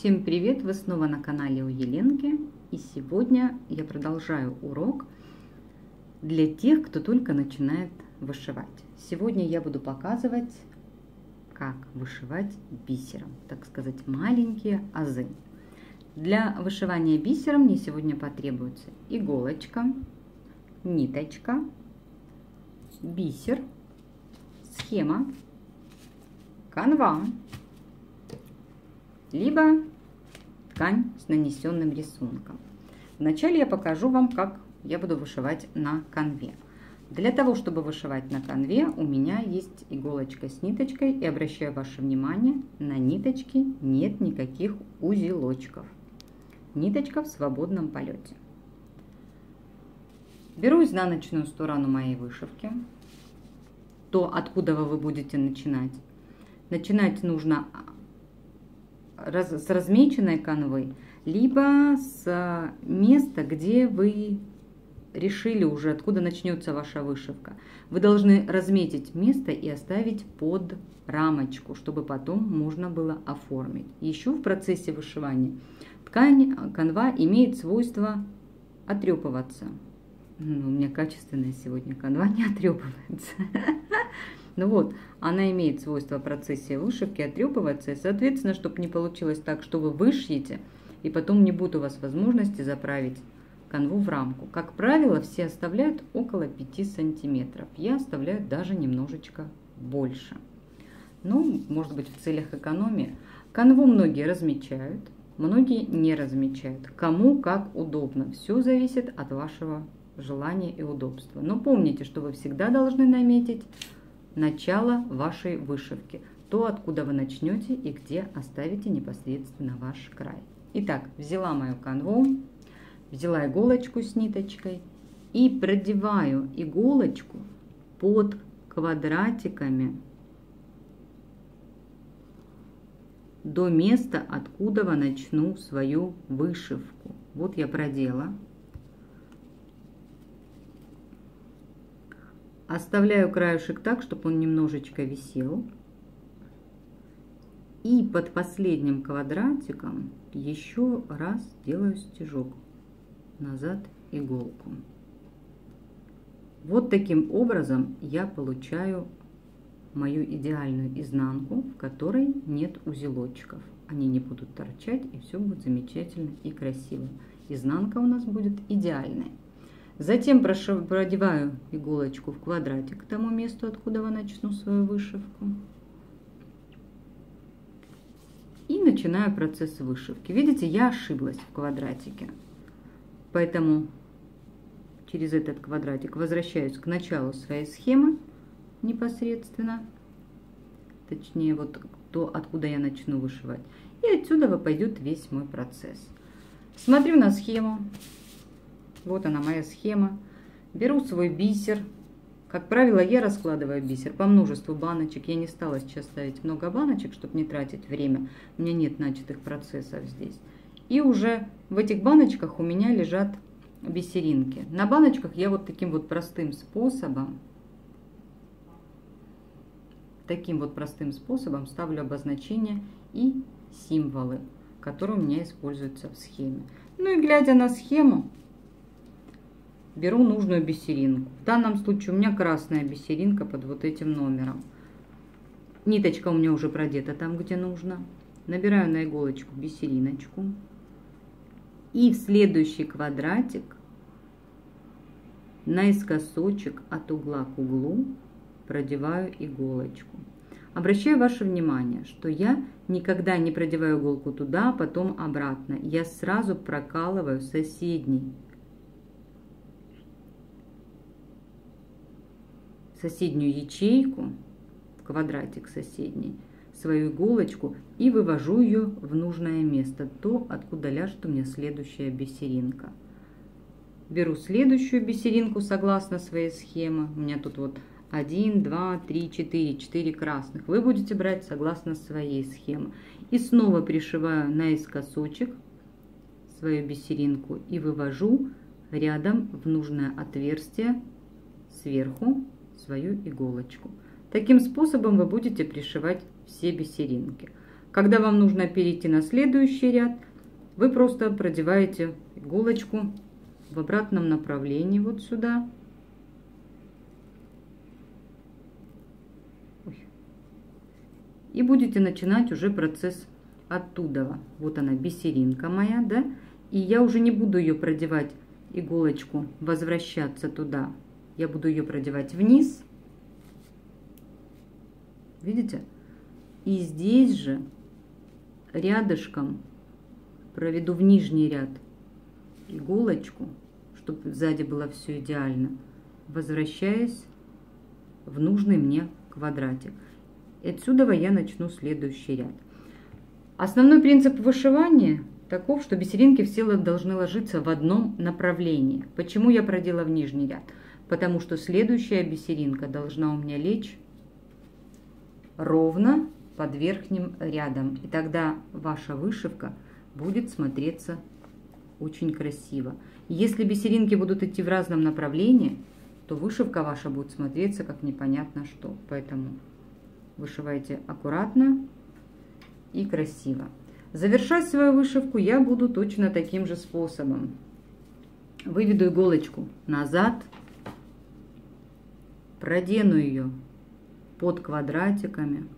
Всем привет! Вы снова на канале у Еленки, и сегодня я продолжаю урок для тех, кто только начинает вышивать. Сегодня я буду показывать, как вышивать бисером, так сказать, маленькие азы. Для вышивания бисером мне сегодня потребуется иголочка, ниточка, бисер, схема, канва, либо ткань с нанесенным рисунком. Вначале я покажу вам, как я буду вышивать на канве. Для того, чтобы вышивать на канве, у меня есть иголочка с ниточкой, и обращаю ваше внимание, на ниточке нет никаких узелочков. Ниточка в свободном полете. Беру изнаночную сторону моей вышивки, то, откуда вы будете начинать. Начинать нужно с размеченной канвы, либо с места, где вы решили уже, откуда начнется ваша вышивка. Вы должны разметить место и оставить под рамочку, чтобы потом можно было оформить. Еще в процессе вышивания ткань, канва имеет свойство отрепываться. Ну, у меня качественная сегодня канва, не отрепывается. Ну вот, она имеет свойство в процессе вышивки отрепываться, и, соответственно, чтобы не получилось так, что вы вышьете, и потом не будет у вас возможности заправить канву в рамку. Как правило, все оставляют около 5 сантиметров. Я оставляю даже немножечко больше. Ну, может быть, в целях экономии. Канву многие размечают, многие не размечают. Кому как удобно. Все зависит от вашего желания и удобства. Но помните, что вы всегда должны наметить начало вашей вышивки, то, откуда вы начнете и где оставите непосредственно ваш край. Итак, взяла мою канву, взяла иголочку с ниточкой и продеваю иголочку под квадратиками до места, откуда я начну свою вышивку. Вот я продела. Оставляю краешек так, чтобы он немножечко висел. И под последним квадратиком еще раз делаю стежок назад иголку. Вот таким образом я получаю мою идеальную изнанку, в которой нет узелочков. Они не будут торчать, и все будет замечательно и красиво. Изнанка у нас будет идеальная. Затем продеваю иголочку в квадратик к тому месту, откуда я начну свою вышивку. И начинаю процесс вышивки. Видите, я ошиблась в квадратике. Поэтому через этот квадратик возвращаюсь к началу своей схемы непосредственно. Точнее, вот то, откуда я начну вышивать. И отсюда пойдет весь мой процесс. Смотрю на схему. Вот она, моя схема. Беру свой бисер. Как правило, я раскладываю бисер по множеству баночек. Я не стала сейчас ставить много баночек, чтобы не тратить время. У меня нет начатых процессов здесь. И уже в этих баночках у меня лежат бисеринки. На баночках я вот таким вот простым способом, ставлю обозначения и символы, которые у меня используются в схеме. Ну и глядя на схему, беру нужную бисеринку. В данном случае у меня красная бисеринка под вот этим номером. Ниточка у меня уже продета там, где нужно. Набираю на иголочку бисериночку. И в следующий квадратик наискосочек от угла к углу продеваю иголочку. Обращаю ваше внимание, что я никогда не продеваю иголку туда, потом обратно. Я сразу прокалываю соседнюю ячейку, квадратик соседний, свою иголочку, и вывожу ее в нужное место, то, откуда ляжет у меня следующая бисеринка. Беру следующую бисеринку согласно своей схеме. У меня тут вот 1, 2, 3, 4, 4 красных. Вы будете брать согласно своей схеме. И снова пришиваю наискосочек свою бисеринку и вывожу рядом в нужное отверстие сверху свою иголочку. Таким способом вы будете пришивать все бисеринки. Когда вам нужно перейти на следующий ряд, вы просто продеваете иголочку в обратном направлении вот сюда. И будете начинать уже процесс оттуда. Вот она, бисеринка моя, да? И я уже не буду ее продевать, иголочку, возвращаться туда. Я буду ее продевать вниз. Видите? И здесь же рядышком проведу в нижний ряд иголочку, чтобы сзади было все идеально, возвращаясь в нужный мне квадратик. И отсюда я начну следующий ряд. Основной принцип вышивания таков, что бисеринки все должны ложиться в одном направлении. Почему я продела в нижний ряд? Потому что следующая бисеринка должна у меня лечь ровно под верхним рядом. И тогда ваша вышивка будет смотреться очень красиво. Если бисеринки будут идти в разном направлении, то вышивка ваша будет смотреться как непонятно что. Поэтому вышивайте аккуратно и красиво. Завершать свою вышивку я буду точно таким же способом. Выведу иголочку назад, продену ее под квадратиками.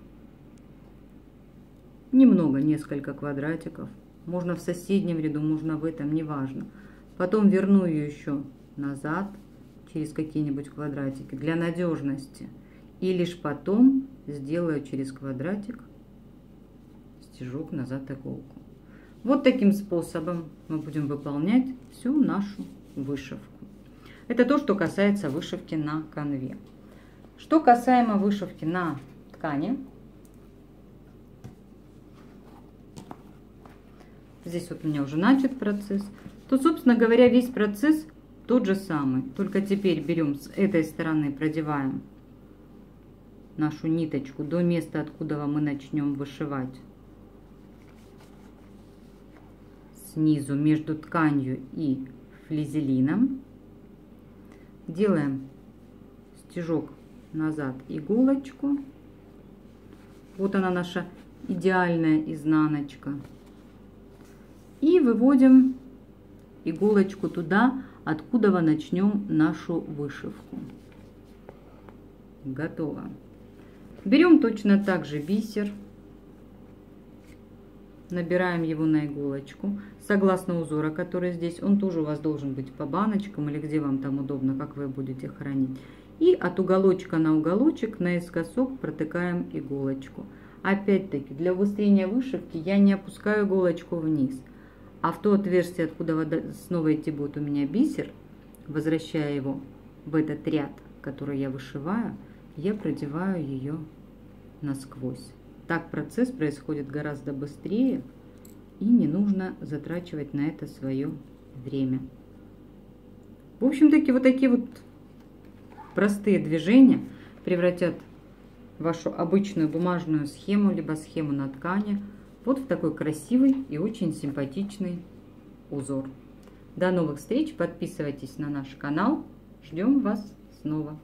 Немного, несколько квадратиков. Можно в соседнем ряду, можно в этом, неважно. Потом верну ее еще назад через какие-нибудь квадратики для надежности. И лишь потом сделаю через квадратик стежок назад иголку. Вот таким способом мы будем выполнять всю нашу вышивку. Это то, что касается вышивки на канве. Что касаемо вышивки на ткани, здесь вот у меня уже начат процесс, то, собственно говоря, весь процесс тот же самый. Только теперь берем с этой стороны, продеваем нашу ниточку до места, откуда мы начнем вышивать. Снизу между тканью и флизелином. Делаем стежок назад иголочку. Вот она, наша идеальная изнаночка. И выводим иголочку туда, откуда мы начнем нашу вышивку. Готово. Берем точно так же бисер, набираем его на иголочку согласно узора, который здесь. Он тоже у вас должен быть по баночкам или где вам там удобно, как вы будете хранить. И от уголочка на уголочек наискосок протыкаем иголочку. Опять-таки, для убыстрения вышивки я не опускаю иголочку вниз, а в то отверстие, откуда снова идти будет у меня бисер, возвращая его в этот ряд, который я вышиваю, я продеваю ее насквозь. Так процесс происходит гораздо быстрее, и не нужно затрачивать на это свое время. В общем-таки, вот такие вот простые движения превратят вашу обычную бумажную схему, либо схему на ткани, вот в такой красивый и очень симпатичный узор. До новых встреч, подписывайтесь на наш канал, ждем вас снова.